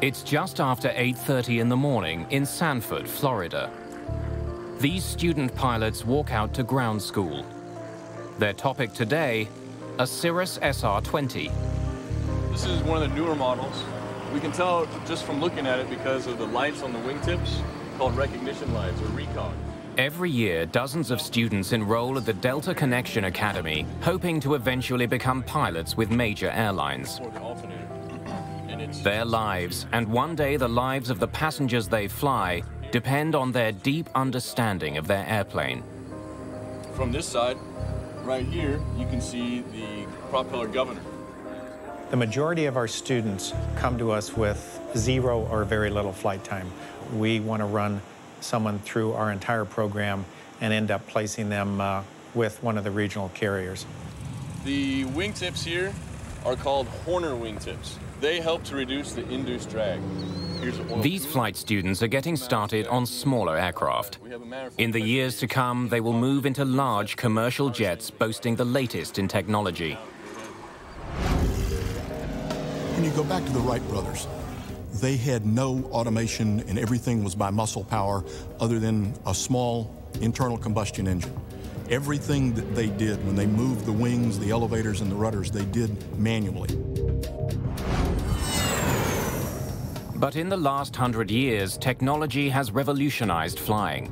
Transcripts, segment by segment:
It's just after 8:30 in the morning in Sanford, Florida. These student pilots walk out to ground school. Their topic today, a Cirrus SR-20. This is one of the newer models. We can tell just from looking at it because of the lights on the wingtips, called recognition lights, or recog. Every year, dozens of students enroll at the Delta Connection Academy, hoping to eventually become pilots with major airlines. Their lives, and one day the lives of the passengers they fly, depend on their deep understanding of their airplane. From this side, right here, you can see the propeller governor. The majority of our students come to us with zero or very little flight time. We want to run someone through our entire program and end up placing them with one of the regional carriers. The wingtips here are called Horner wingtips. They help to reduce the induced drag. These flight students are getting started on smaller aircraft. In the years to come, they will move into large commercial jets boasting the latest in technology. When you go back to the Wright brothers, they had no automation and everything was by muscle power other than a small internal combustion engine. Everything that they did when they moved the wings, the elevators, and the rudders, they did manually. But in the last 100 years, technology has revolutionized flying.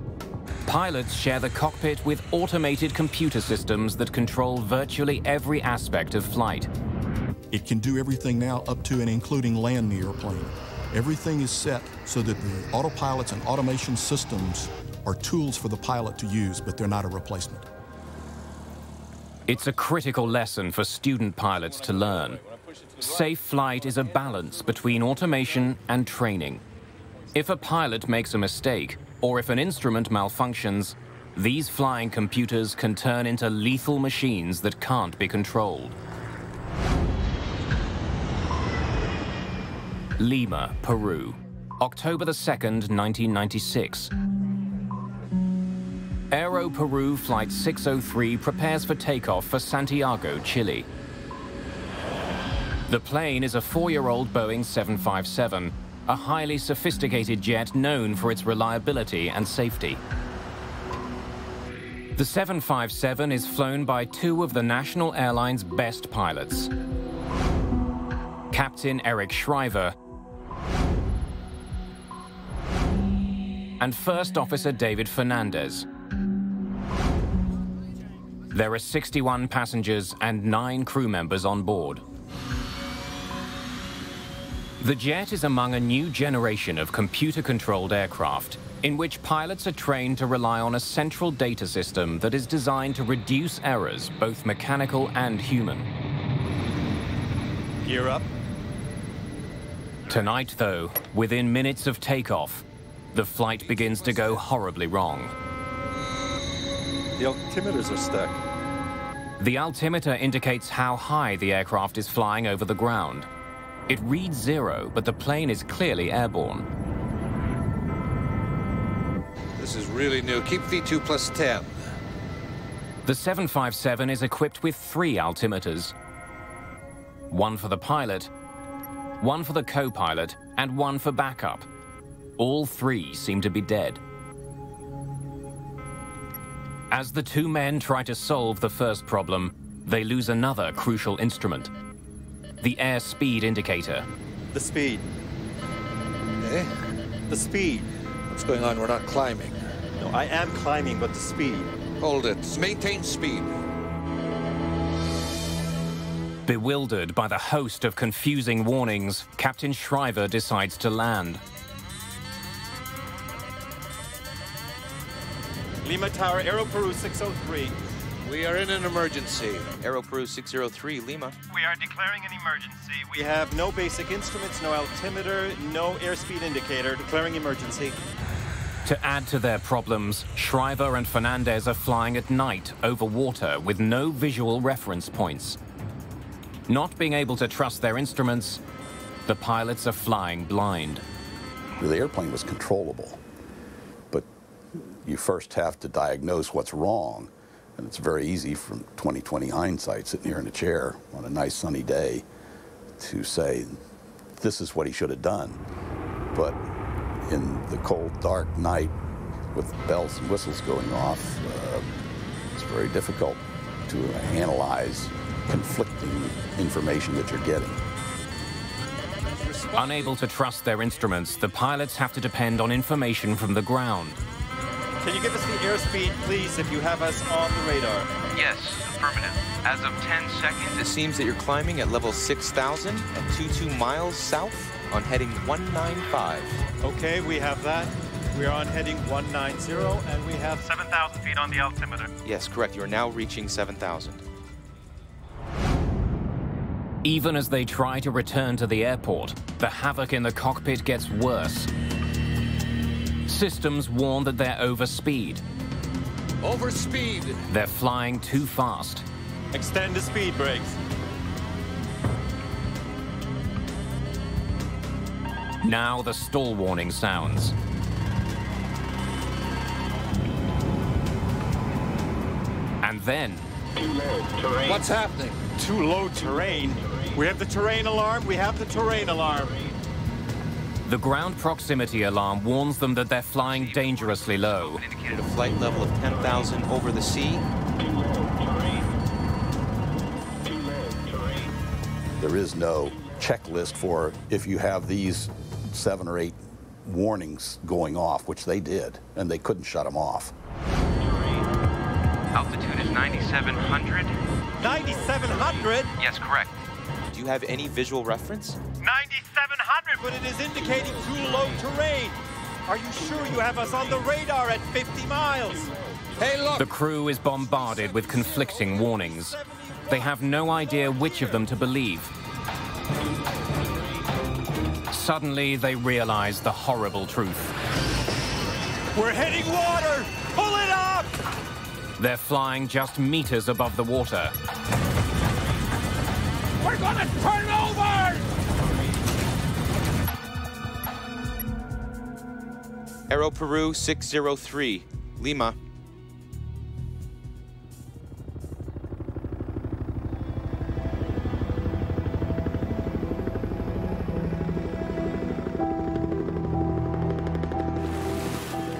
Pilots share the cockpit with automated computer systems that control virtually every aspect of flight. It can do everything now up to and including land the airplane. Everything is set so that the autopilots and automation systems are tools for the pilot to use, but they're not a replacement. It's a critical lesson for student pilots to learn. Safe flight is a balance between automation and training. If a pilot makes a mistake, or if an instrument malfunctions, these flying computers can turn into lethal machines that can't be controlled. Lima, Peru, October the 2nd, 1996. Aero Peru Flight 603 prepares for takeoff for Santiago, Chile. The plane is a 4-year-old Boeing 757, a highly sophisticated jet known for its reliability and safety. The 757 is flown by two of the national airline's best pilots, Captain Eric Schreiber and First Officer David Fernandez. There are 61 passengers and 9 crew members on board. The jet is among a new generation of computer-controlled aircraft in which pilots are trained to rely on a central data system that is designed to reduce errors, both mechanical and human. Gear up. Tonight, though, within minutes of takeoff, the flight begins to go horribly wrong. The altimeters are stuck. The altimeter indicates how high the aircraft is flying over the ground. It reads 0, but the plane is clearly airborne. This is really new. Keep V2 plus 10. The 757 is equipped with 3 altimeters. One for the pilot, one for the co-pilot, and one for backup. All 3 seem to be dead. As the 2 men try to solve the first problem, they lose another crucial instrument. The airspeed indicator. The speed. Eh? The speed. What's going on? We're not climbing. No, I am climbing, but the speed. Hold it. Maintain speed. Bewildered by the host of confusing warnings, Captain Schreiber decides to land. Lima Tower, Aero Peru 603. We are in an emergency. Aero Peru 603, Lima. We are declaring an emergency. We have no basic instruments, no altimeter, no airspeed indicator. Declaring emergency. To add to their problems, Schreiber and Fernandez are flying at night over water with no visual reference points. Not being able to trust their instruments, the pilots are flying blind. The airplane was controllable, but you first have to diagnose what's wrong. And it's very easy from 20/20 hindsight, sitting here in a chair on a nice sunny day, to say this is what he should have done. But in the cold, dark night with bells and whistles going off, it's very difficult to analyze conflicting information that you're getting. Unable to trust their instruments, the pilots have to depend on information from the ground. Can you give us the airspeed, please, if you have us on the radar? Yes, affirmative. As of 10 seconds, it seems that you're climbing at level 6,000 at 22 miles south on heading 195. Okay, we have that. We are on heading 190, and we have 7,000 feet on the altimeter. Yes, correct. You are now reaching 7,000. Even as they try to return to the airport, the havoc in the cockpit gets worse. Systems warn that they're overspeed. Overspeed! They're flying too fast. Extend the speed brakes. Now the stall warning sounds. And then... Too low terrain. What's happening? Too low terrain? We have the terrain alarm. We have the terrain alarm. The ground proximity alarm warns them that they're flying dangerously low. Indicated a flight level of 10,000 over the sea. Too low terrain. Too low terrain. There is no checklist for if you have these 7 or 8 warnings going off, which they did, and they couldn't shut them off. Altitude is 9,700. 9,700? Yes, correct. Do you have any visual reference? 9,700, but it is indicating too low terrain. Are you sure you have us on the radar at 50 miles? Hey, look! The crew is bombarded with conflicting warnings. They have no idea which of them to believe. Suddenly, they realize the horrible truth. We're hitting water! Pull it up! They're flying just meters above the water. We're gonna turn over! Aero Peru 603, Lima.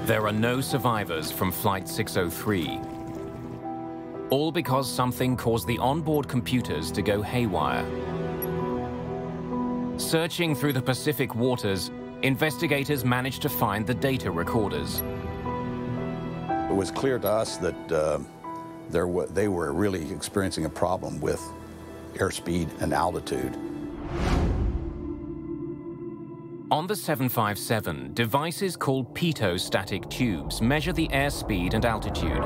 There are no survivors from Flight 603. All because something caused the onboard computers to go haywire. Searching through the Pacific waters, investigators managed to find the data recorders. It was clear to us that they were really experiencing a problem with airspeed and altitude. On the 757, devices called pitot-static tubes measure the airspeed and altitude.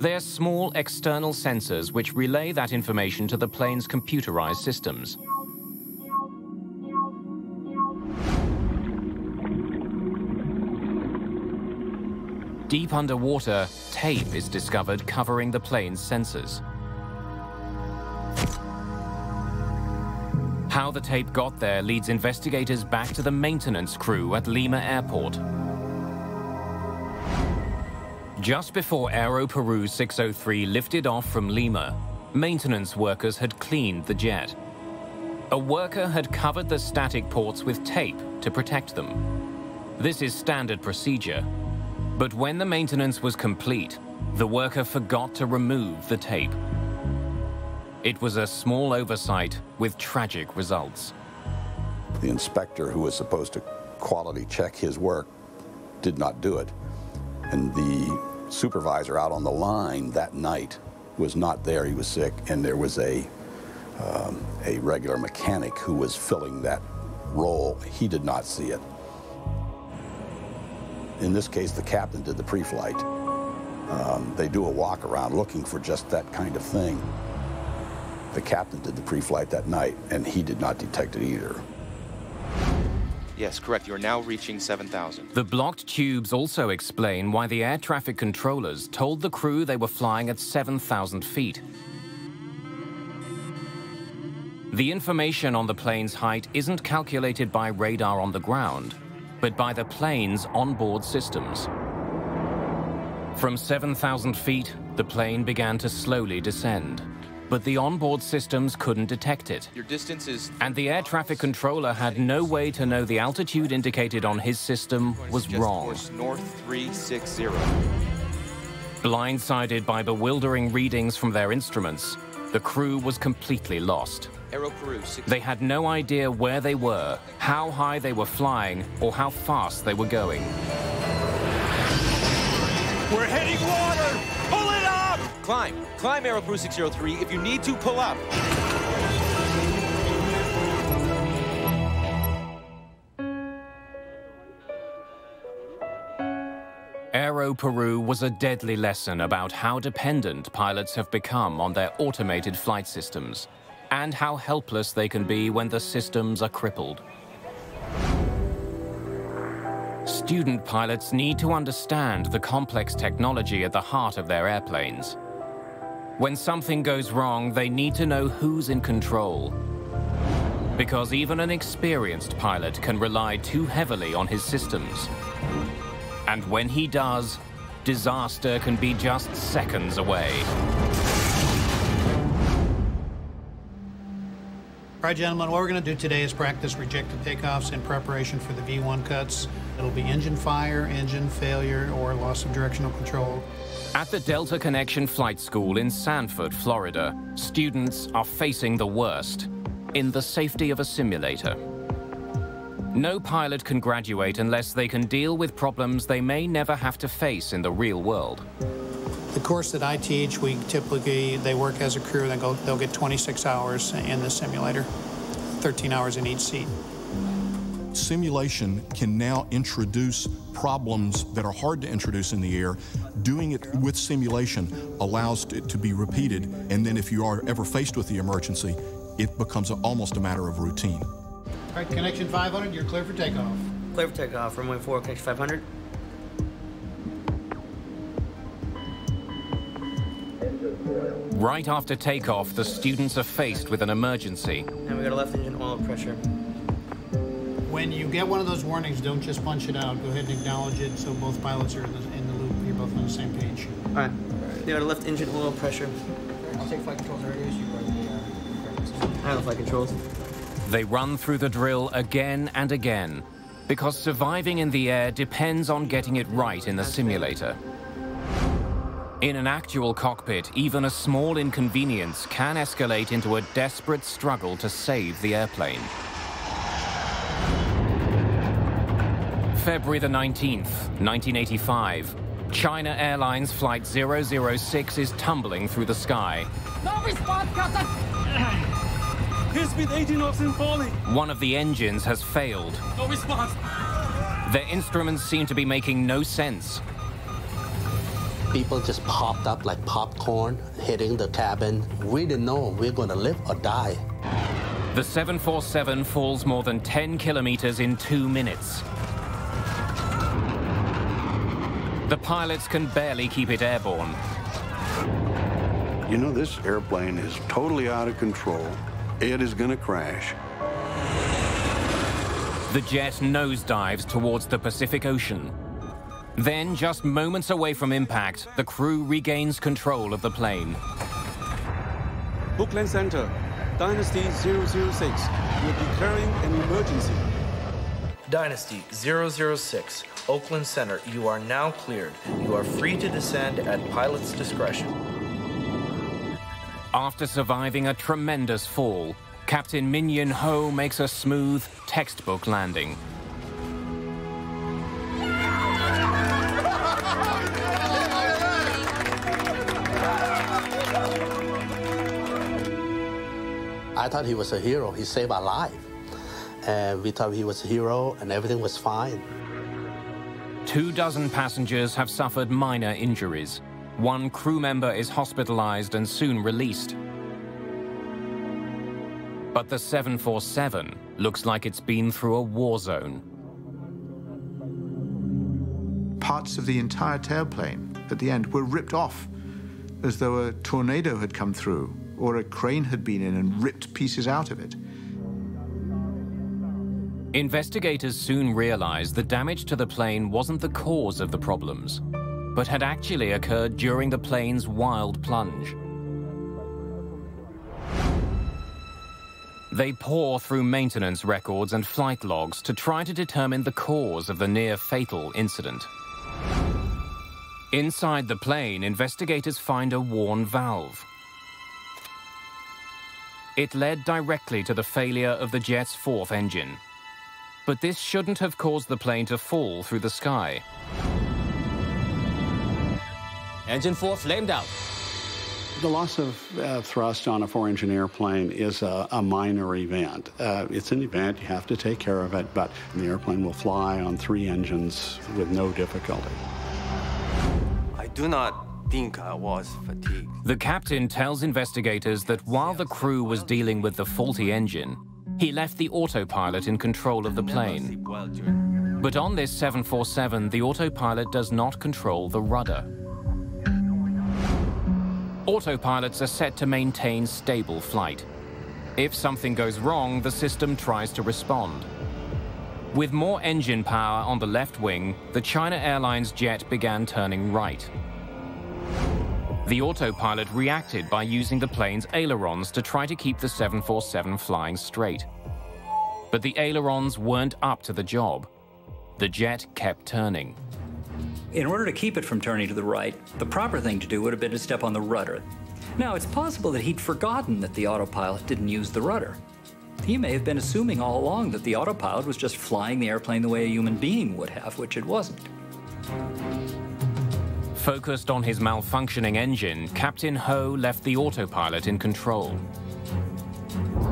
They're small external sensors which relay that information to the plane's computerized systems. Deep underwater, tape is discovered covering the plane's sensors. How the tape got there leads investigators back to the maintenance crew at Lima Airport. Just before Aero Peru 603 lifted off from Lima, maintenance workers had cleaned the jet. A worker had covered the static ports with tape to protect them. This is standard procedure. But when the maintenance was complete, the worker forgot to remove the tape. It was a small oversight with tragic results. The inspector who was supposed to quality check his work did not do it. And the supervisor out on the line that night was not there. He was sick, and there was a regular mechanic who was filling that role. He did not see it. In this case, the captain did the pre-flight. They do a walk around looking for just that kind of thing. The captain did the pre-flight that night, and he did not detect it either. Yes, correct. You're now reaching 7,000. The blocked tubes also explain why the air traffic controllers told the crew they were flying at 7,000 feet. The information on the plane's height isn't calculated by radar on the ground, but by the plane's onboard systems. From 7,000 feet, the plane began to slowly descend. but the onboard systems couldn't detect it. Your distance is... And the air traffic controller had no way to know the altitude indicated on his system was wrong. Course north 360. Blindsided by bewildering readings from their instruments, the crew was completely lost. They had no idea where they were, how high they were flying, or how fast they were going. We're hitting water! Pull it up! Climb. Climb, Aero Peru 603. If you need to, pull up. Aero Peru was a deadly lesson about how dependent pilots have become on their automated flight systems and how helpless they can be when the systems are crippled. Student pilots need to understand the complex technology at the heart of their airplanes. When something goes wrong, they need to know who's in control, because even an experienced pilot can rely too heavily on his systems. And when he does, disaster can be just seconds away. All right, gentlemen, what we're going to do today is practice rejected takeoffs in preparation for the V1 cuts. It'll be engine fire, engine failure, or loss of directional control. At the Delta Connection Flight School in Sanford, Florida, students are facing the worst in the safety of a simulator. No pilot can graduate unless they can deal with problems they may never have to face in the real world. The course that I teach, we typically, they work as a crew, they'll get 26 hours in the simulator, 13 hours in each seat. Simulation can now introduce problems that are hard to introduce in the air. Doing it with simulation allows it to be repeated, and then if you are ever faced with the emergency, it becomes almost a matter of routine. All right, Connection 500, you're clear for takeoff. Clear for takeoff, runway 4, Connection 500. Right after takeoff, the students are faced with an emergency. Now we got a left engine oil pressure. When you get one of those warnings, don't just punch it out. Go ahead and acknowledge it so both pilots are in the loop. You're both on the same page. All right. We got a left engine oil pressure. I'll take flight controls. I have flight controls. They run through the drill again and again because surviving in the air depends on getting it right in the simulator. In an actual cockpit, even a small inconvenience can escalate into a desperate struggle to save the airplane. February the 19th, 1985, China Airlines Flight 006 is tumbling through the sky. No response, Captain! Airspeed 18 knots and falling. One of the engines has failed. No response. Their instruments seem to be making no sense. People just popped up like popcorn, hitting the cabin. We didn't know if we were going to live or die. The 747 falls more than 10 kilometers in 2 minutes. The pilots can barely keep it airborne. You know, this airplane is totally out of control. It is going to crash. The jet nosedives towards the Pacific Ocean. Then, just moments away from impact, the crew regains control of the plane. Bookland Center, Dynasty 006, will be carrying an emergency. Dynasty 006, Oakland Center, you are now cleared. You are free to descend at pilot's discretion. After surviving a tremendous fall, Captain Min-Yin Ho makes a smooth, textbook landing. I thought he was a hero. He saved our life. And we thought he was a hero and everything was fine. 24 passengers have suffered minor injuries. One crew member is hospitalized and soon released. But the 747 looks like it's been through a war zone. Parts of the entire tailplane at the end were ripped off as though a tornado had come through, or a crane had been in and ripped pieces out of it. Investigators soon realized the damage to the plane wasn't the cause of the problems, but had actually occurred during the plane's wild plunge. They pore through maintenance records and flight logs to try to determine the cause of the near-fatal incident. Inside the plane, investigators find a worn valve. It led directly to the failure of the jet's fourth engine. But this shouldn't have caused the plane to fall through the sky. Engine 4 flamed out. The loss of thrust on a four-engine airplane is a minor event. It's an event, you have to take care of it, but the airplane will fly on three engines with no difficulty. I do not think I was fatigued. The captain tells investigators that while the crew was dealing with the faulty engine, he left the autopilot in control of the plane. But on this 747, the autopilot does not control the rudder. Autopilots are set to maintain stable flight. If something goes wrong, the system tries to respond. With more engine power on the left wing, the China Airlines jet began turning right. The autopilot reacted by using the plane's ailerons to try to keep the 747 flying straight. But the ailerons weren't up to the job. The jet kept turning. In order to keep it from turning to the right, the proper thing to do would have been to step on the rudder. Now, it's possible that he'd forgotten that the autopilot didn't use the rudder. He may have been assuming all along that the autopilot was just flying the airplane the way a human being would have, which it wasn't. Focused on his malfunctioning engine, Captain Ho left the autopilot in control.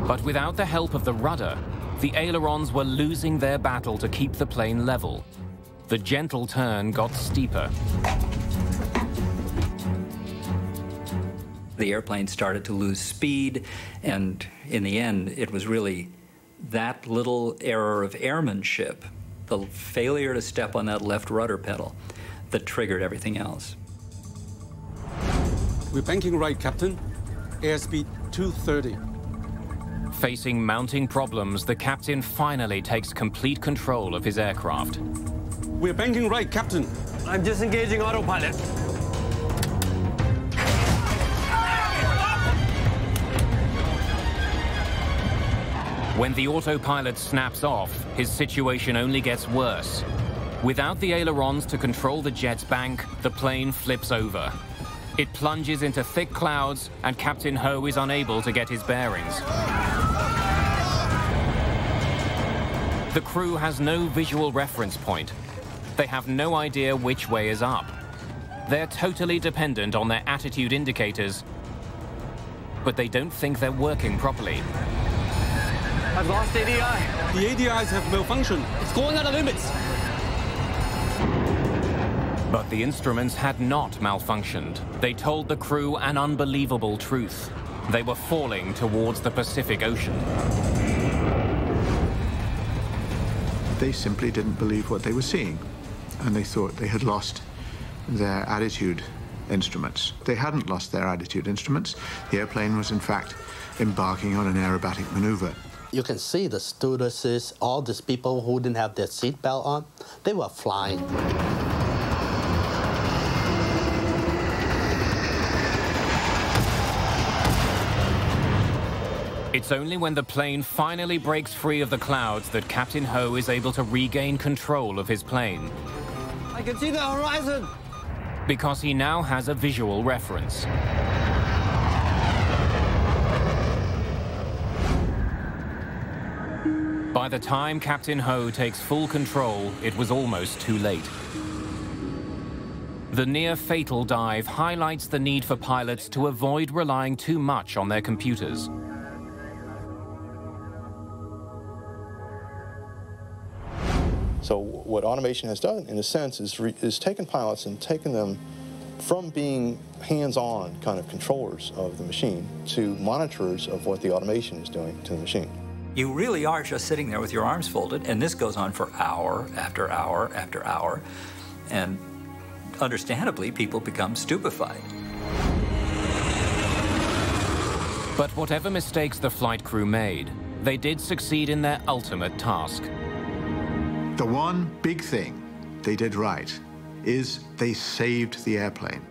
But without the help of the rudder, the ailerons were losing their battle to keep the plane level. The gentle turn got steeper. The airplane started to lose speed, and in the end, it was really that little error of airmanship, the failure to step on that left rudder pedal, that triggered everything else. We're banking right, Captain. Airspeed 230. Facing mounting problems, the captain finally takes complete control of his aircraft. We're banking right, Captain. I'm disengaging autopilot. When the autopilot snaps off, his situation only gets worse. Without the ailerons to control the jet's bank, the plane flips over. It plunges into thick clouds, and Captain Ho is unable to get his bearings. The crew has no visual reference point. They have no idea which way is up. They're totally dependent on their attitude indicators, but they don't think they're working properly. I've lost ADI. The ADIs have malfunctioned. It's going out of limits. But the instruments had not malfunctioned. They told the crew an unbelievable truth. They were falling towards the Pacific Ocean. They simply didn't believe what they were seeing, and they thought they had lost their attitude instruments. They hadn't lost their attitude instruments. The airplane was, in fact, embarking on an aerobatic maneuver. You can see the stewardesses, all these people who didn't have their seatbelt on, they were flying. It's only when the plane finally breaks free of the clouds that Captain Ho is able to regain control of his plane. I can see the horizon! Because he now has a visual reference. By the time Captain Ho takes full control, it was almost too late. The near-fatal dive highlights the need for pilots to avoid relying too much on their computers. So what automation has done, in a sense, is taken pilots and taken them from being hands-on kind of controllers of the machine to monitors of what the automation is doing to the machine. You really are just sitting there with your arms folded, and this goes on for hour after hour after hour, and understandably, people become stupefied. But whatever mistakes the flight crew made, they did succeed in their ultimate task. The one big thing they did right is they saved the airplane.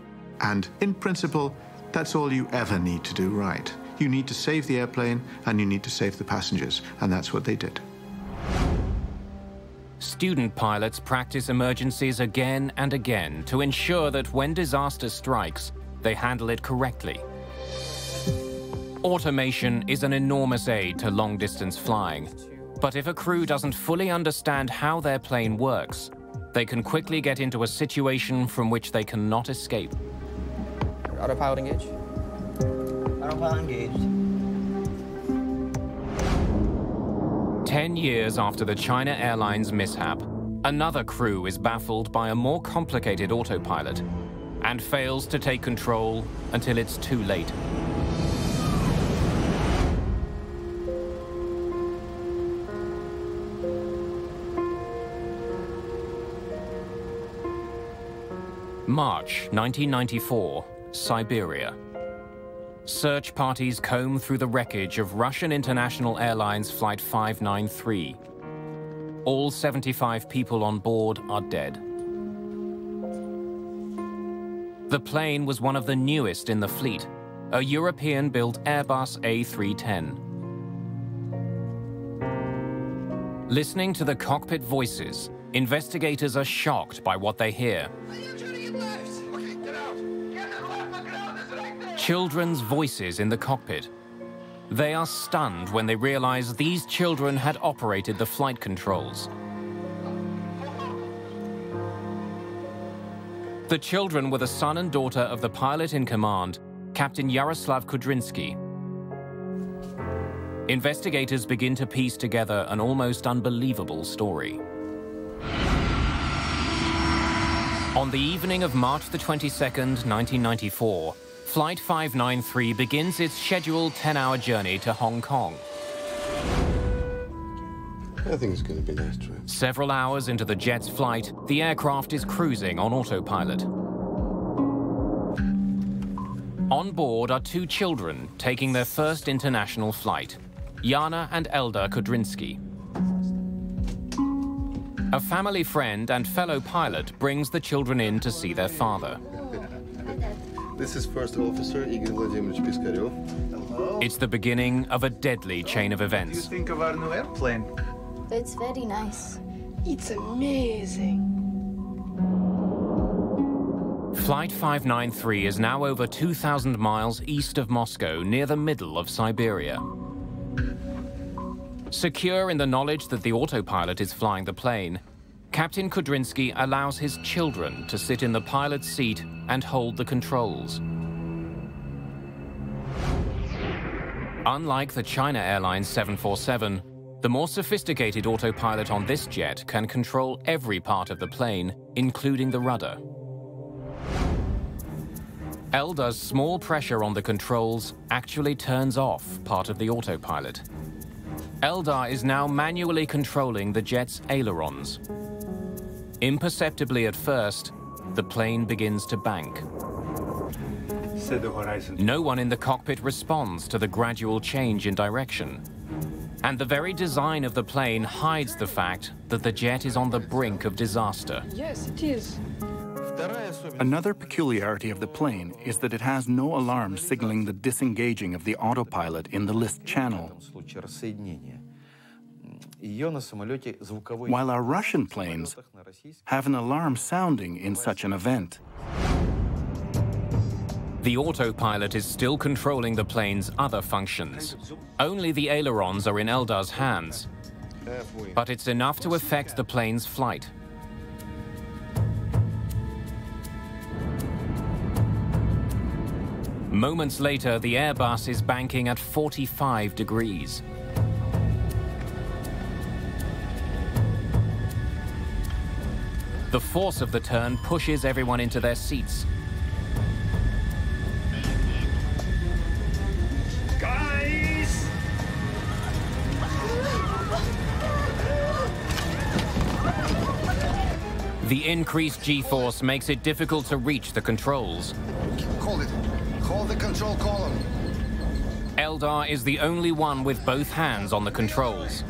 And in principle, that's all you ever need to do right. You need to save the airplane, and you need to save the passengers, and that's what they did. Student pilots practice emergencies again and again to ensure that when disaster strikes, they handle it correctly. Automation is an enormous aid to long-distance flying, but if a crew doesn't fully understand how their plane works, they can quickly get into a situation from which they cannot escape. Autopilot engaged. Autopilot engaged. 10 years after the China Airlines mishap, another crew is baffled by a more complicated autopilot and fails to take control until it's too late. March 1994, Siberia. Search parties comb through the wreckage of Russian International Airlines Flight 593. All 75 people on board are dead. The plane was one of the newest in the fleet, a European-built Airbus A310. Listening to the cockpit voices, investigators are shocked by what they hear. Children's voices in the cockpit. They are stunned when they realize these children had operated the flight controls. The children were the son and daughter of the pilot in command, Captain Yaroslav Kudrinsky. Investigators begin to piece together an almost unbelievable story. On the evening of March the 22nd, 1994, Flight 593 begins its scheduled 10-hour journey to Hong Kong. I think it's going to be a nice trip. Several hours into the jet's flight, the aircraft is cruising on autopilot. On board are two children taking their first international flight, Yana and Eldar Kudrinsky. A family friend and fellow pilot brings the children in to see their father. This is First Officer Igor Vladimirovich Piskarev. Hello. It's the beginning of a deadly chain of events. What do you think of our new airplane? It's very nice. It's amazing. Flight 593 is now over 2,000 miles east of Moscow, near the middle of Siberia. Secure in the knowledge that the autopilot is flying the plane, Captain Kudrinsky allows his children to sit in the pilot's seat and hold the controls. Unlike the China Airlines 747, the more sophisticated autopilot on this jet can control every part of the plane, including the rudder. Eldar's small pressure on the controls actually turns off part of the autopilot. Eldar is now manually controlling the jet's ailerons. Imperceptibly at first, the plane begins to bank. Set the horizon. No one in the cockpit responds to the gradual change in direction. And the very design of the plane hides the fact that the jet is on the brink of disaster. Yes, it is. Another peculiarity of the plane is that it has no alarm signaling the disengaging of the autopilot in the list channel. While our Russian planes have an alarm sounding in such an event. The autopilot is still controlling the plane's other functions. Only the ailerons are in Eldar's hands, but it's enough to affect the plane's flight. Moments later, the Airbus is banking at 45 degrees. The force of the turn pushes everyone into their seats. Guys! The increased G-force makes it difficult to reach the controls. Call it. Call the control column. Eldar is the only one with both hands on the controls.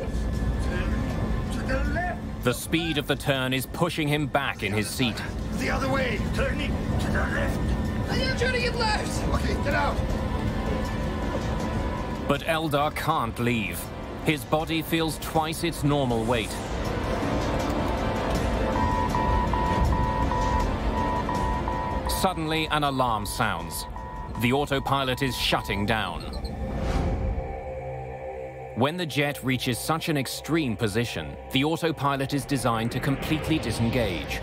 The speed of the turn is pushing him back in his seat. The other way, turning to the left. I am turning it left. Okay, get out. But Eldar can't leave. His body feels twice its normal weight. Suddenly, an alarm sounds. The autopilot is shutting down. When the jet reaches such an extreme position, the autopilot is designed to completely disengage.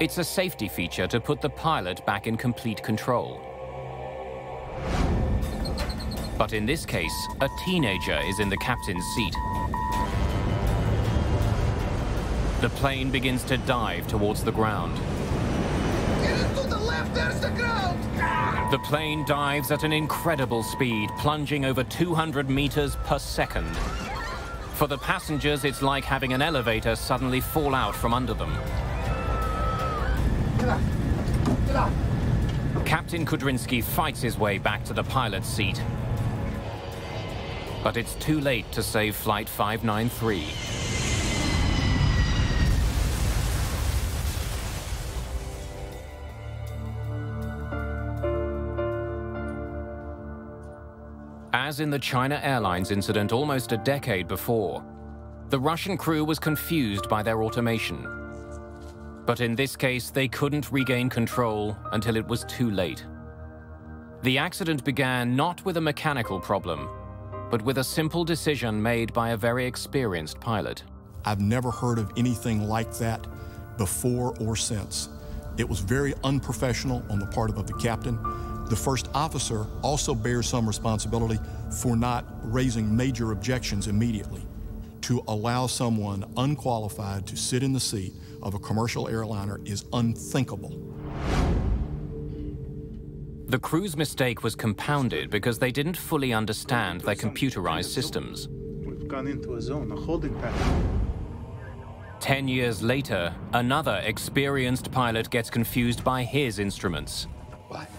It's a safety feature to put the pilot back in complete control. But in this case, a teenager is in the captain's seat. The plane begins to dive towards the ground. To the left, there's the ground! The plane dives at an incredible speed, plunging over 200 meters per second. For the passengers, it's like having an elevator suddenly fall out from under them. Captain Kudrinsky fights his way back to the pilot's seat. But it's too late to save Flight 593. As in the China Airlines incident almost a decade before, the Russian crew was confused by their automation. But in this case, they couldn't regain control until it was too late. The accident began not with a mechanical problem, but with a simple decision made by a very experienced pilot. I've never heard of anything like that before or since. It was very unprofessional on the part of the captain. The first officer also bears some responsibility for not raising major objections immediately. To allow someone unqualified to sit in the seat of a commercial airliner is unthinkable. The crew's mistake was compounded because they didn't fully understand their computerized systems. We've gone into a zone, a holding pattern. 10 years later, another experienced pilot gets confused by his instruments. What?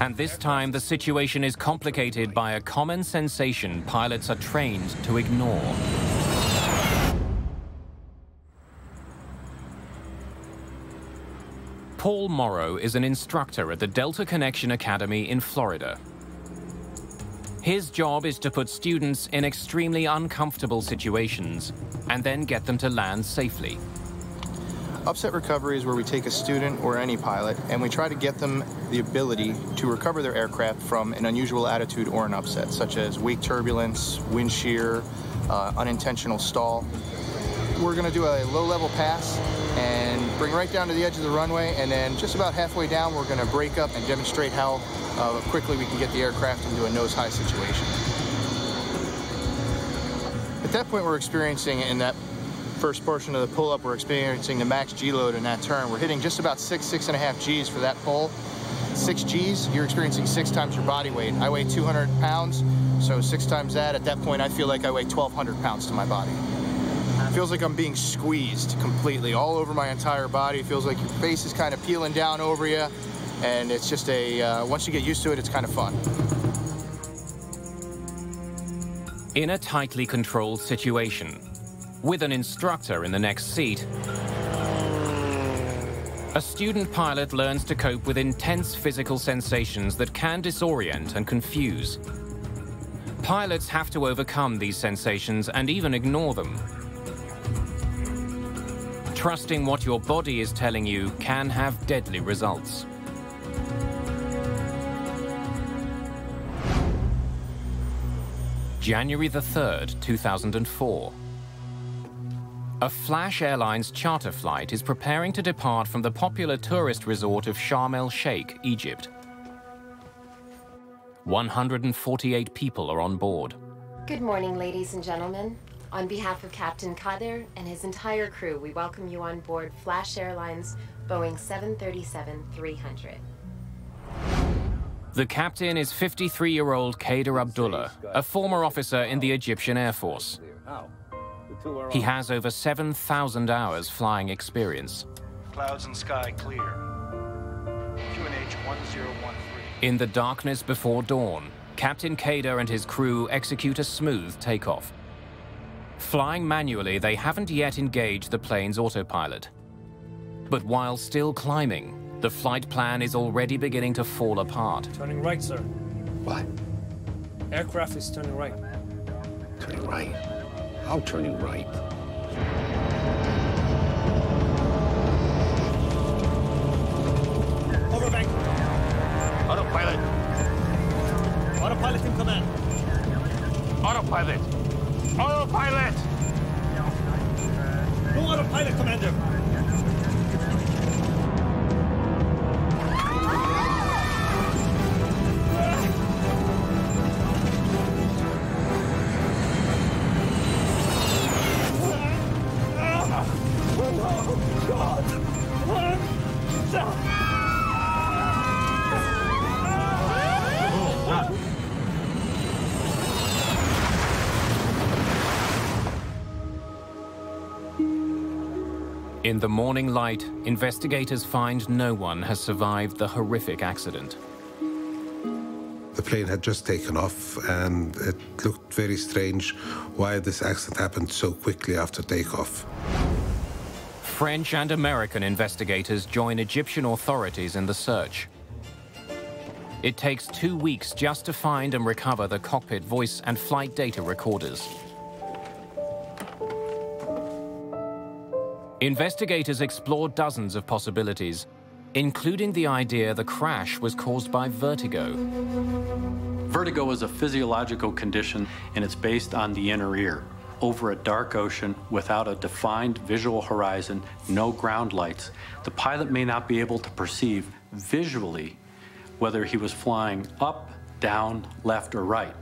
And this time, the situation is complicated by a common sensation pilots are trained to ignore. Paul Morrow is an instructor at the Delta Connection Academy in Florida. His job is to put students in extremely uncomfortable situations and then get them to land safely. Upset recovery is where we take a student or any pilot and we try to get them the ability to recover their aircraft from an unusual attitude or an upset, such as wake turbulence, wind shear, unintentional stall. We're going to do a low-level pass and bring right down to the edge of the runway, and then just about halfway down, we're going to break up and demonstrate how quickly we can get the aircraft into a nose-high situation. At that point, we're experiencing, in that first portion of the pull-up, we're experiencing the max G-load in that turn. We're hitting just about six and a half Gs for that pull. 6 Gs, you're experiencing 6 times your body weight. I weigh 200 pounds, so 6 times that. At that point, I feel like I weigh 1,200 pounds to my body. It feels like I'm being squeezed completely all over my entire body. It feels like your face is kind of peeling down over you. And it's just a, once you get used to it, it's kind of fun. In a tightly controlled situation, with an instructor in the next seat, a student pilot learns to cope with intense physical sensations that can disorient and confuse. Pilots have to overcome these sensations and even ignore them. Trusting what your body is telling you can have deadly results. January the 3rd, 2004. A Flash Airlines charter flight is preparing to depart from the popular tourist resort of Sharm el-Sheikh, Egypt. 148 people are on board. Good morning, ladies and gentlemen. On behalf of Captain Kader and his entire crew, we welcome you on board Flash Airlines Boeing 737-300. The captain is 53-year-old Kader Abdullah, a former officer in the Egyptian Air Force. He has over 7,000 hours flying experience. Clouds and sky clear. QNH 1013. In the darkness before dawn, Captain Kader and his crew execute a smooth takeoff. Flying manually, they haven't yet engaged the plane's autopilot. But while still climbing, the flight plan is already beginning to fall apart. Turning right, sir. What? Aircraft is turning right. Turning right? How turning right? Overbank. Autopilot. Autopilot in command. Autopilot. Autopilot! No autopilot, Commander. In the morning light, investigators find no one has survived the horrific accident. The plane had just taken off, and it looked very strange why this accident happened so quickly after takeoff. French and American investigators join Egyptian authorities in the search. It takes 2 weeks just to find and recover the cockpit voice and flight data recorders. Investigators explored dozens of possibilities, including the idea the crash was caused by vertigo. Vertigo is a physiological condition, and it's based on the inner ear. Over a dark ocean, without a defined visual horizon, no ground lights, the pilot may not be able to perceive visually whether he was flying up, down, left, or right.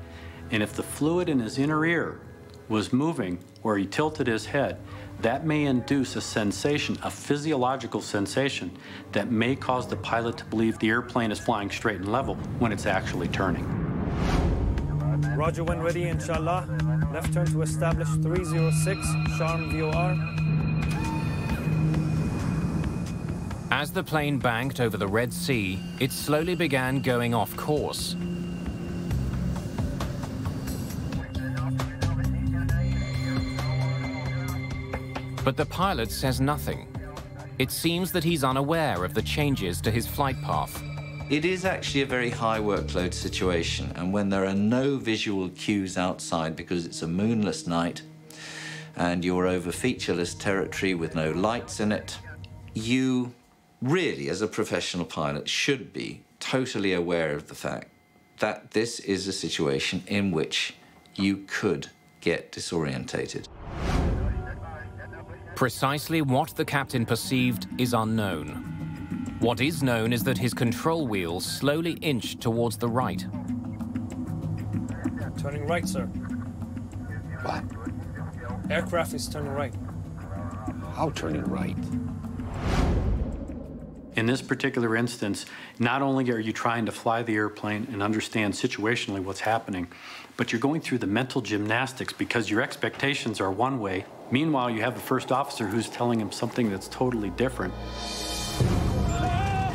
And if the fluid in his inner ear was moving, or he tilted his head, that may induce a sensation, a physiological sensation, that may cause the pilot to believe the airplane is flying straight and level when it's actually turning. Roger, when ready, inshallah. Left turn to establish 306, Sharm VOR. As the plane banked over the Red Sea, it slowly began going off course. But the pilot says nothing. It seems that he's unaware of the changes to his flight path. It is actually a very high workload situation, and when there are no visual cues outside because it's a moonless night and you're over featureless territory with no lights in it, you really, as a professional pilot, should be totally aware of the fact that this is a situation in which you could get disorientated. Precisely what the captain perceived is unknown. What is known is that his control wheel slowly inched towards the right. Turning right, sir. What? Aircraft is turning right. How turning right? In this particular instance, not only are you trying to fly the airplane and understand situationally what's happening, but you're going through the mental gymnastics because your expectations are one way. Meanwhile, you have a first officer who's telling him something that's totally different.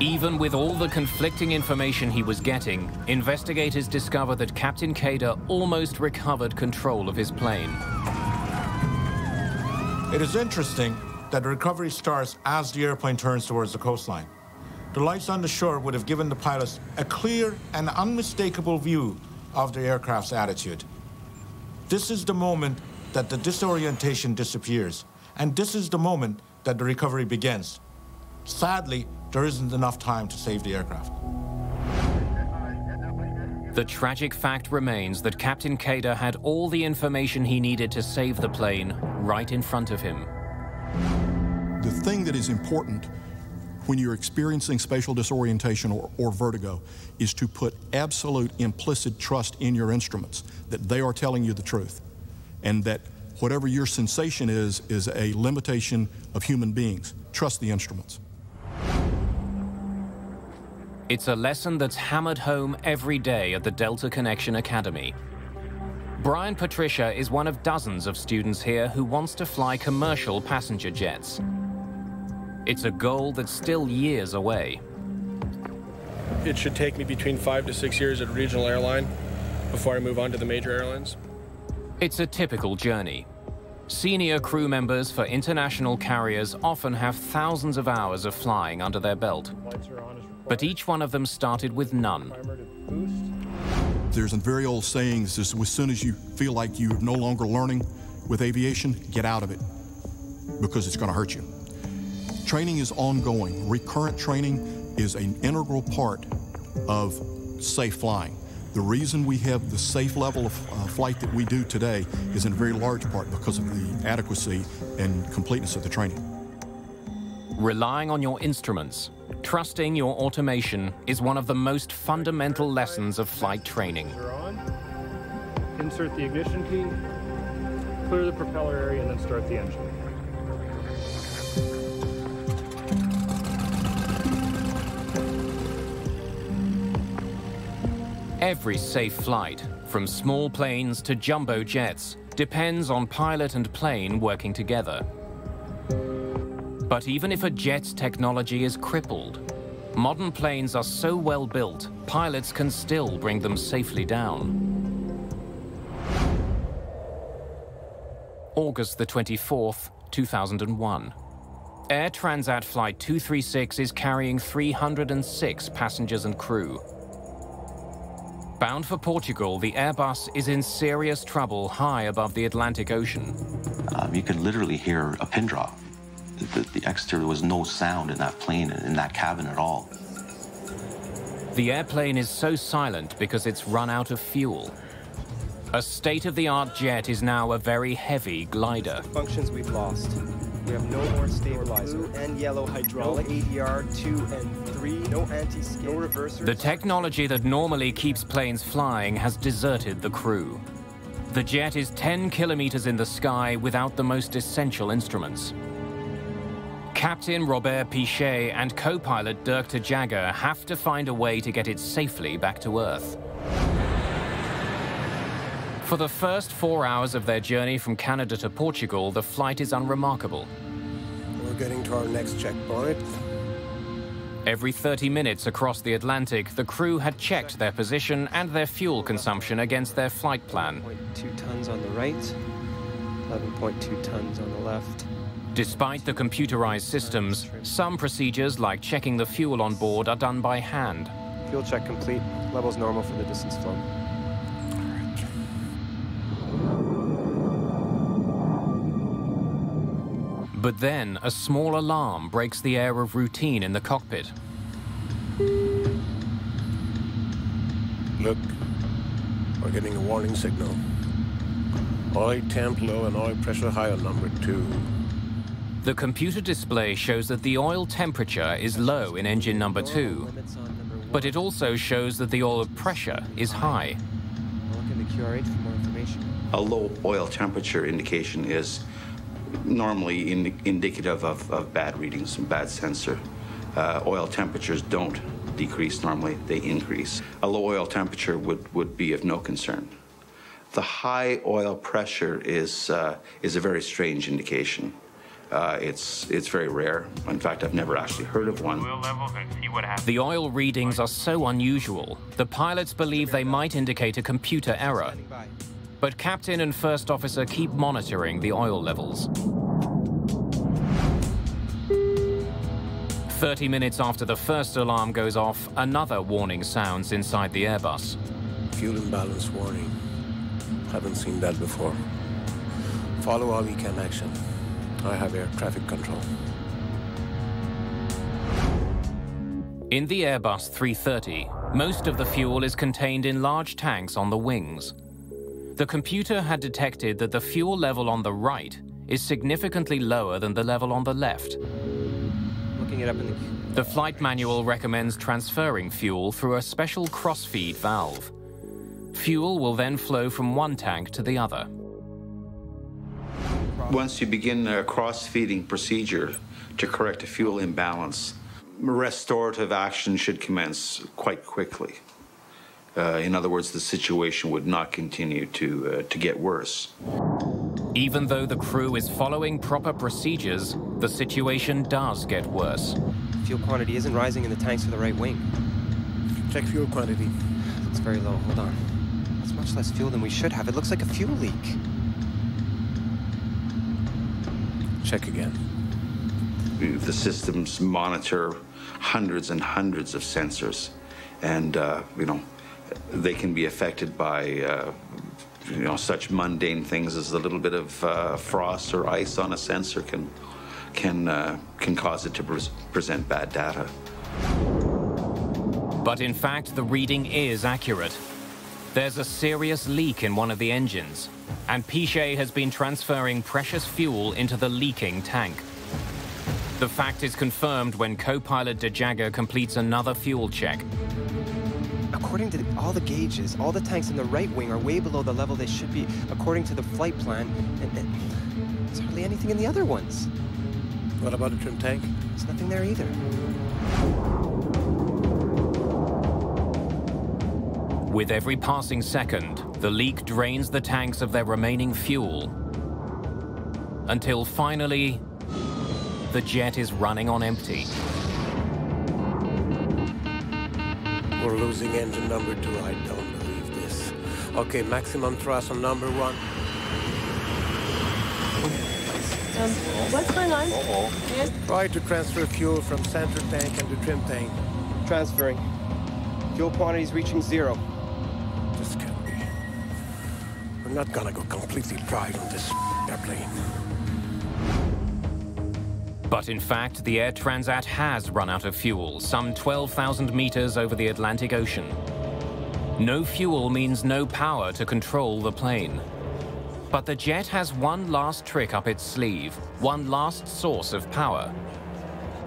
Even with all the conflicting information he was getting, investigators discover that Captain Kader almost recovered control of his plane. It is interesting that the recovery starts as the airplane turns towards the coastline. The lights on the shore would have given the pilots a clear and unmistakable view of the aircraft's attitude. This is the moment that the disorientation disappears. And this is the moment that the recovery begins. Sadly, there isn't enough time to save the aircraft. The tragic fact remains that Captain Kader had all the information he needed to save the plane right in front of him. The thing that is important when you're experiencing spatial disorientation or vertigo is to put absolute implicit trust in your instruments, that they are telling you the truth, and that whatever your sensation is a limitation of human beings. Trust the instruments. It's a lesson that's hammered home every day at the Delta Connection Academy. Brian Patricia is one of dozens of students here who wants to fly commercial passenger jets. It's a goal that's still years away. It should take me between 5 to 6 years at a regional airline before I move on to the major airlines. It's a typical journey. Senior crew members for international carriers often have thousands of hours of flying under their belt. But each one of them started with none. there's a very old saying, is as soon as you feel like you're no longer learning with aviation, get out of it, because it's going to hurt you. Training is ongoing. Recurrent training is an integral part of safe flying. The reason we have the safe level of flight that we do today is in a very large part because of the adequacy and completeness of the training. Relying on your instruments, trusting your automation is one of the most fundamental lessons of flight training. You're on. Insert the ignition key, clear the propeller area, and then start the engine. Every safe flight, from small planes to jumbo jets, depends on pilot and plane working together. But even if a jet's technology is crippled, modern planes are so well built, pilots can still bring them safely down. August the 24th, 2001. Air Transat Flight 236 is carrying 306 passengers and crew. Bound for Portugal, the Airbus is in serious trouble high above the Atlantic Ocean. You could literally hear a pin drop. The exterior was no sound in that plane, in that cabin at all. The airplane is so silent because it's run out of fuel. A state-of-the-art jet is now a very heavy glider. Functions we've lost. We have no more stabilizer. Blue and yellow hydraulic, no ADR 2 and 3, no anti-skid, no reversers. The technology that normally keeps planes flying has deserted the crew. The jet is 10 kilometers in the sky without the most essential instruments. Captain Robert Piché and co-pilot Dirk DeJager have to find a way to get it safely back to Earth. For the first 4 hours of their journey from Canada to Portugal, the flight is unremarkable. We're getting to our next checkpoint. Every 30 minutes across the Atlantic, the crew had checked their position and their fuel consumption against their flight plan. 11.2 tons on the right, 11.2 tons on the left. Despite the computerized systems, some procedures like checking the fuel on board are done by hand. Fuel check complete. Levels normal for the distance flown. But then a small alarm breaks the air of routine in the cockpit. Look, we're getting a warning signal. Oil temp low and oil pressure high on number 2. The computer display shows that the oil temperature is low in engine number 2, but it also shows that the oil pressure is high. A low oil temperature indication is normally indicative of bad readings and bad sensor. Oil temperatures don't decrease normally, they increase. A low oil temperature would be of no concern. The high oil pressure is a very strange indication. It's very rare. In fact, I've never actually heard of one. The oil readings are so unusual, the pilots believe they might indicate a computer error. But captain and first officer keep monitoring the oil levels. 30 minutes after the first alarm goes off, another warning sounds inside the Airbus. Fuel imbalance warning. Haven't seen that before. Follow our weekend action. I have air traffic control. In the Airbus 330, most of the fuel is contained in large tanks on the wings. The computer had detected that the fuel level on the right is significantly lower than the level on the left. Looking it up in the flight manual recommends transferring fuel through a special cross-feed valve. Fuel will then flow from one tank to the other. Once you begin a cross-feeding procedure to correct a fuel imbalance, restorative action should commence quite quickly. In other words, the situation would not continue to get worse. Even though the crew is following proper procedures, the situation does get worse. Fuel quantity isn't rising in the tanks for the right wing. Check fuel quantity. It's very low. Hold on. That's much less fuel than we should have. It looks like a fuel leak. Check again. The systems monitor hundreds and hundreds of sensors, and they can be affected by such mundane things as a little bit of frost or ice on a sensor can cause it to present bad data. But in fact, the reading is accurate. There's a serious leak in one of the engines, and Piché has been transferring precious fuel into the leaking tank. The fact is confirmed when co-pilot DeJager completes another fuel check. According to all the gauges, all the tanks in the right wing are way below the level they should be, according to the flight plan, and there's hardly anything in the other ones. What about the trim tank? There's nothing there either. With every passing second, the leak drains the tanks of their remaining fuel, until finally, the jet is running on empty. We're losing engine number 2, I don't believe this. Okay, maximum thrust on number 1. What's going on? Yes? Try to transfer fuel from center tank into trim tank. Transferring. Fuel quantities reaching 0. This can't be. We're not gonna go completely dry on this airplane. But in fact, the Air Transat has run out of fuel, some 12,000 meters over the Atlantic Ocean. No fuel means no power to control the plane. But the jet has one last trick up its sleeve, one last source of power.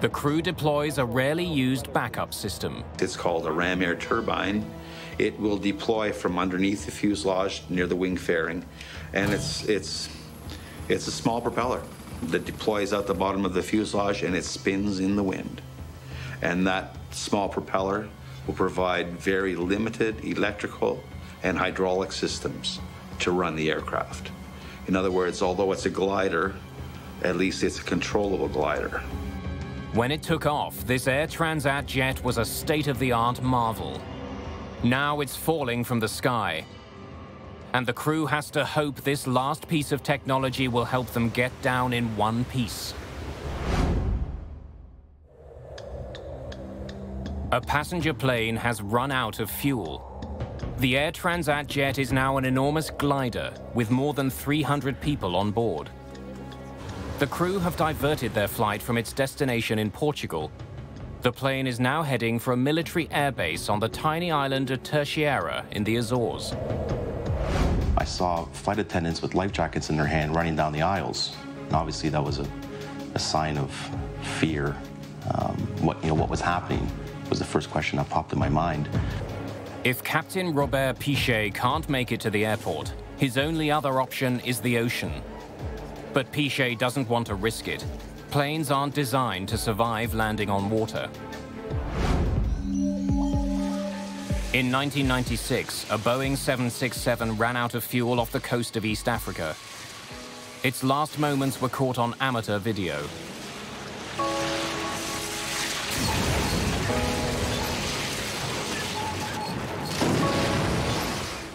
The crew deploys a rarely used backup system. It's called a Ram Air Turbine. It will deploy from underneath the fuselage near the wing fairing, and it's a small propeller that deploys out the bottom of the fuselage, and it spins in the wind. And that small propeller will provide very limited electrical and hydraulic systems to run the aircraft. In other words, although it's a glider, at least it's a controllable glider. When it took off, this Air Transat jet was a state-of-the-art marvel. Now it's falling from the sky, and the crew has to hope this last piece of technology will help them get down in one piece. A passenger plane has run out of fuel. The Air Transat jet is now an enormous glider with more than 300 people on board. The crew have diverted their flight from its destination in Portugal. The plane is now heading for a military airbase on the tiny island of Terceira in the Azores. I saw flight attendants with life jackets in their hand running down the aisles. And obviously, that was a sign of fear. What was happening was the first question that popped in my mind. If Captain Robert Piché can't make it to the airport, his only other option is the ocean. But Piché doesn't want to risk it. Planes aren't designed to survive landing on water. In 1996, a Boeing 767 ran out of fuel off the coast of East Africa. Its last moments were caught on amateur video.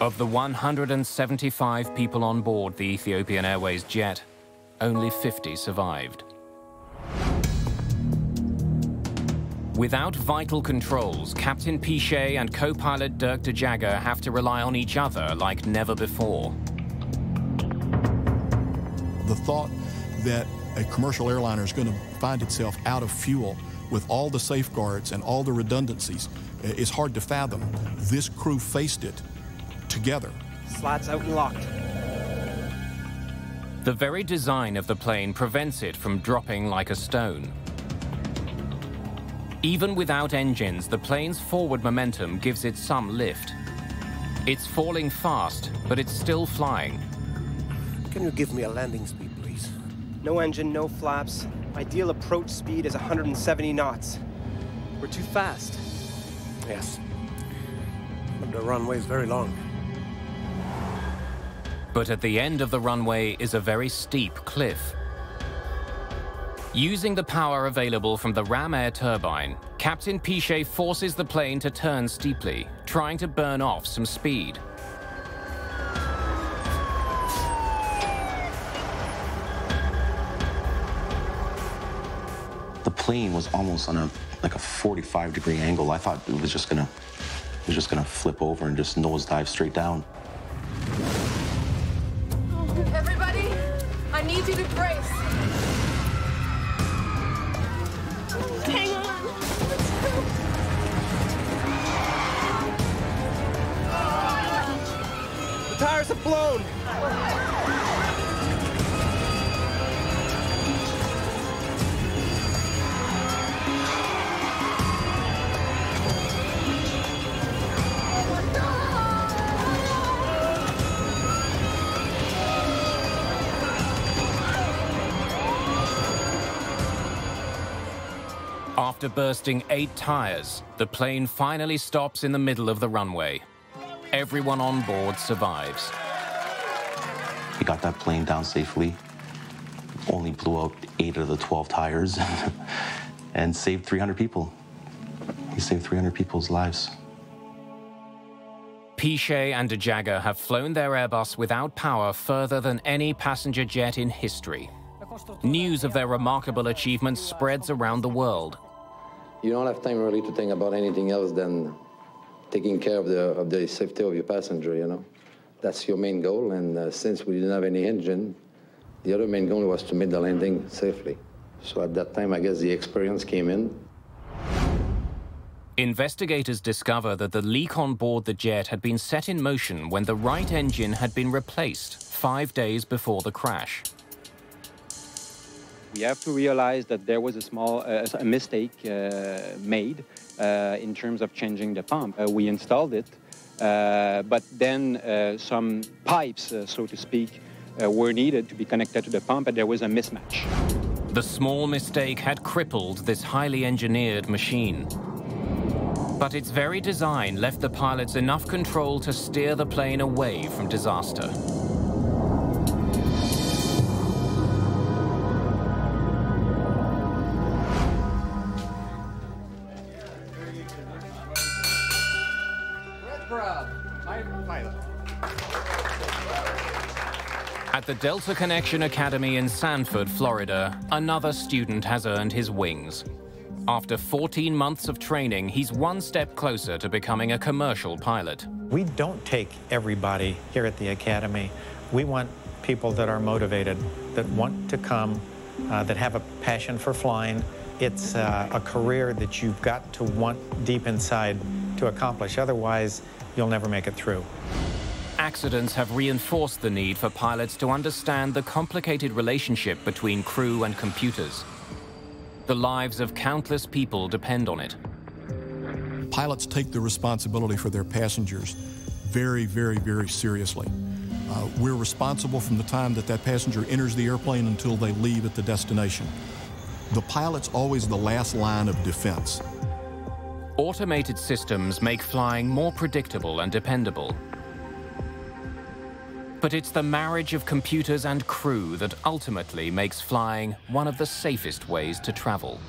Of the 175 people on board the Ethiopian Airways jet, only 50 survived. Without vital controls, Captain Piché and co-pilot Dirk DeJager have to rely on each other like never before. The thought that a commercial airliner is going to find itself out of fuel with all the safeguards and all the redundancies is hard to fathom. This crew faced it together. Slots out and locked. The very design of the plane prevents it from dropping like a stone. Even without engines, the plane's forward momentum gives it some lift. It's falling fast, but it's still flying. Can you give me a landing speed, please? No engine, no flaps. Ideal approach speed is 170 knots. We're too fast. Yes. But the runway is very long. But at the end of the runway is a very steep cliff. Using the power available from the Ram Air Turbine, Captain Piché forces the plane to turn steeply, trying to burn off some speed. The plane was almost on a 45-degree angle. I thought it was just gonna is just going to flip over and just nosedive straight down. Everybody, I need you to brace. Hang on. Let's go. The tires have blown. After bursting 8 tires, the plane finally stops in the middle of the runway. Everyone on board survives. We got that plane down safely, only blew out 8 of the 12 tires, and saved 300 people. He saved 300 people's lives. Piché and DeJager have flown their Airbus without power further than any passenger jet in history. News of their remarkable achievements spreads around the world. You don't have time really to think about anything else than taking care of the safety of your passenger, you know. That's your main goal, and since we didn't have any engine, the other main goal was to make the landing safely. So at that time, I guess the experience came in. Investigators discover that the leak on board the jet had been set in motion when the right engine had been replaced 5 days before the crash. We have to realize that there was a small mistake made in terms of changing the pump. We installed it, but then some pipes, so to speak, were needed to be connected to the pump, and there was a mismatch. The small mistake had crippled this highly engineered machine. But its very design left the pilots enough control to steer the plane away from disaster. At the Delta Connection Academy in Sanford, Florida, another student has earned his wings. After 14 months of training, he's one step closer to becoming a commercial pilot. We don't take everybody here at the Academy. We want people that are motivated, that want to come, that have a passion for flying. It's a career that you've got to want deep inside to accomplish. Otherwise, you'll never make it through. Accidents have reinforced the need for pilots to understand the complicated relationship between crew and computers. The lives of countless people depend on it. Pilots take the responsibility for their passengers very, very, very seriously. We're responsible from the time that that passenger enters the airplane until they leave at the destination. The pilot's always the last line of defense. Automated systems make flying more predictable and dependable. But it's the marriage of computers and crew that ultimately makes flying one of the safest ways to travel.